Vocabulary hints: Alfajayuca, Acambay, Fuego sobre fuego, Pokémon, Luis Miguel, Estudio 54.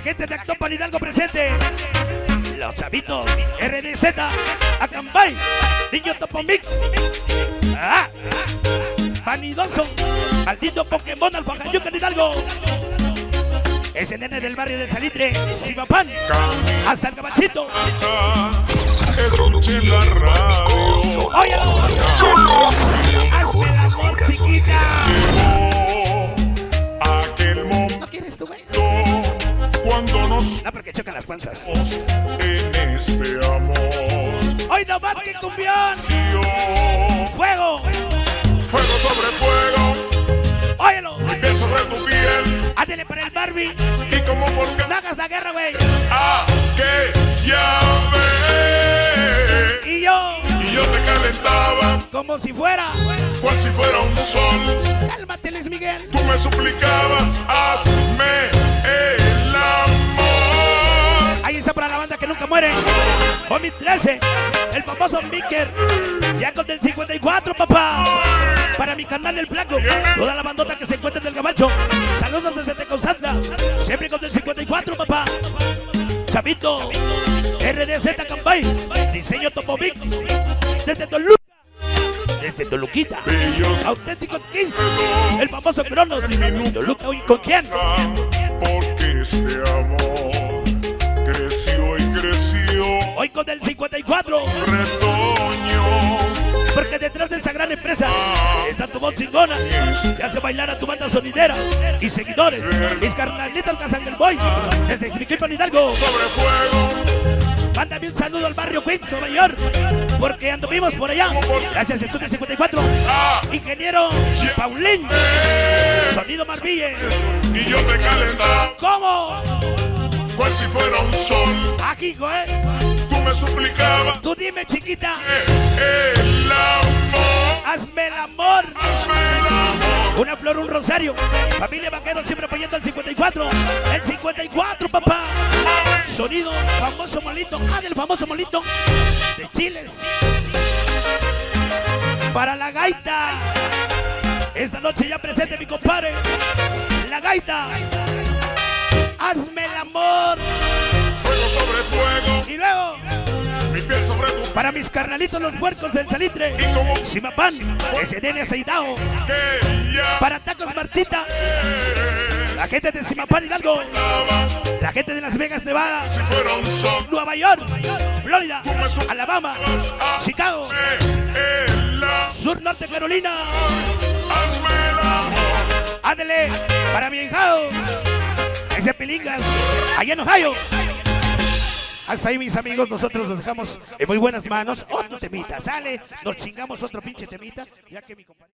La gente de Actón Palidalgo presentes. Los chavitos RDZ, Acambay, Niño Topo Mix, Vanidoso, Maldito Pokémon, Alfajayuca Hidalgo. Ese nene del barrio del Salitre, Sibapán, hasta el Cabachito. Oye, solo hazme la mejor chiquita. ¿No quieres tú, güey? No, porque chocan las panzas. En este amor. Hoy no más que cumbión. Fuego. Fuego sobre fuego. Óyelo. Vive sobre tu piel. Ándele para el Barbie. Y como volcán. No hagas la guerra, güey. Ah, que ya ve. Y yo te calentaba. Como si fuera. Cual si fuera un sol. Cálmate, Luis Miguel. Tú me suplicabas. Hazme. Para la banda que nunca muere, Homie 13, el famoso Micker, ya con el 54, papá. Para mi canal El Blanco, toda la bandota que se encuentra en el Gabacho, saludos desde Tecausanda, siempre con el 54, papá. Chavito, RDZ Campay, diseño Topo Mix, desde Toluca. Desde Toluquita, auténticos Kiss, el famoso Cronos, Toluca hoy con quién. Porque este amor creció y creció. Hoy con el 54 retoño. Porque detrás de esa gran empresa está tu voz chingona, que hace bailar a tu banda sonidera. Y seguidores, mis carnalitas Casan del Boys, desde Jiquipan Hidalgo. Sobre fuego. Mándame un saludo al barrio Queens, Nueva York, porque anduvimos por allá. Gracias Estudio 54, Ingeniero Paulín, Sonido Marville. Y yo te calentaba. ¿Cómo? Cual si fuera un sol. Aquí, güey. Tú me suplicabas. Tú dime, chiquita. El amor. Hazme el amor. Una flor, un rosario. Familia Vaquero siempre apoyando al 54. El 54, papá. Sonido, famoso molito. Ah, del famoso molito. De chiles. Para la gaita. Esta noche ya presente, mi compadre. La gaita. Hazme el amor. Fuego sobre fuego. Y luego, mi piel sobre tu. Para mis carnalitos los puercos del Salitre. Simapán, ese nene aceitado. Para Tacos Martita. La gente de Simapán Hidalgo. La gente de Las Vegas, Nevada. Nueva York, Florida, Alabama, Chicago, Sur Norte, Carolina. Hazme el amor. Ándele, para mi hijado. Ese Pilingas, allá en Ohio. Hasta ahí, mis amigos, nosotros nos dejamos en muy buenas manos. Otro temita, sale, nos chingamos otro pinche temita, ya que mi compañero...